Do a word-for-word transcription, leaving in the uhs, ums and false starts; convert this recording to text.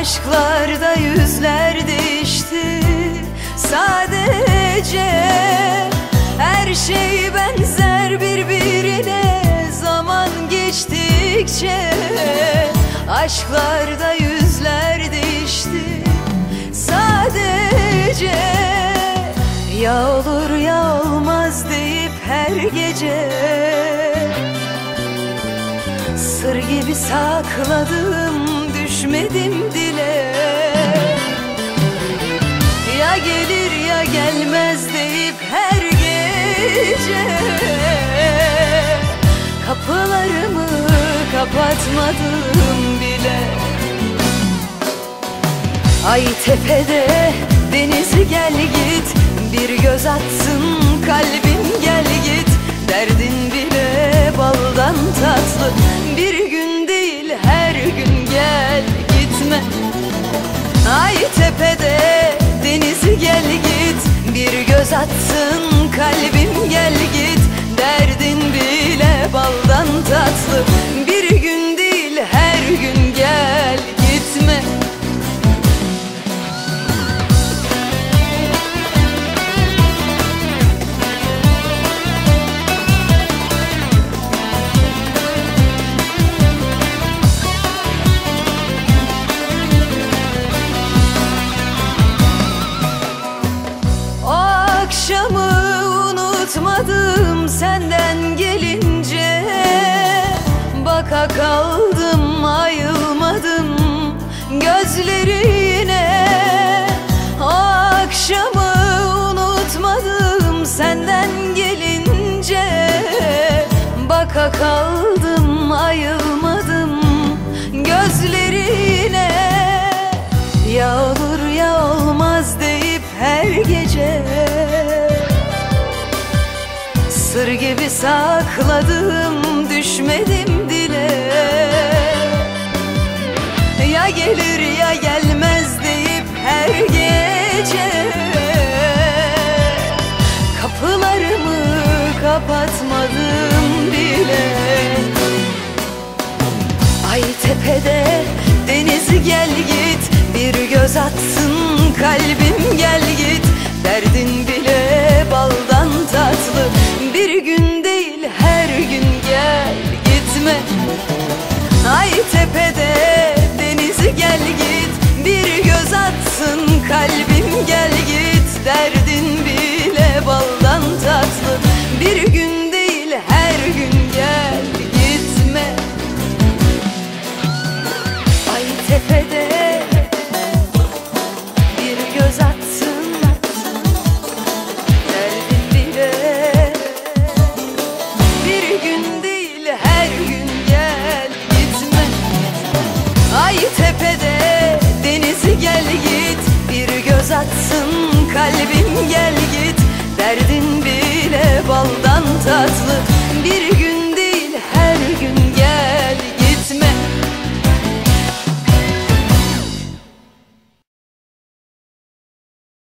aşklarda yüzler değişti. Sadece her şey benzer birbirine, zaman geçtikçe aşklarda yüzler değişti. Sadece ya olur ya olmaz deyip her gece sır gibi sakladım, düşmedim dile. Ya gelir ya gelmez deyip her gece kapılarımı kapatmadım bile. Ay tepede denizi gel git, bir göz atsın kalbim gel git. Derdin bile baldan tatlı, bir gün değil her gün gel gitme. Ay tepede denizi gel git, bir göz atsın kalbim gel git. Derdin bile baldan tatlı, bir gün değil her gün gel gitme. Unutmadım senden gelince, baka kaldım ayılmadım gözlerine. O akşamı unutmadım senden gelince, baka kaldım ayılmadım gözlerine. Ya olur ya olmaz deyip her gece sır gibi sakladım, düşmedim dile. Ya gelir ya gelmez deyip her gece kapılarımı kapatmadım bile. Ay tepede denizi gel git, bir göz atsın kalbim gel git. Derdin bile baldan tatlı, bir gün değil her gün gel gitme. Ay tepede denizi gel git, bir göz atsın kalbim gel git. Derdin bile baldan tatlı, bir gün değil her gün gel gitme. Ay tepede bir göz at. Tepede denizi gel git, bir göz atsın kalbim gel git. Derdin bile baldan tatlı, bir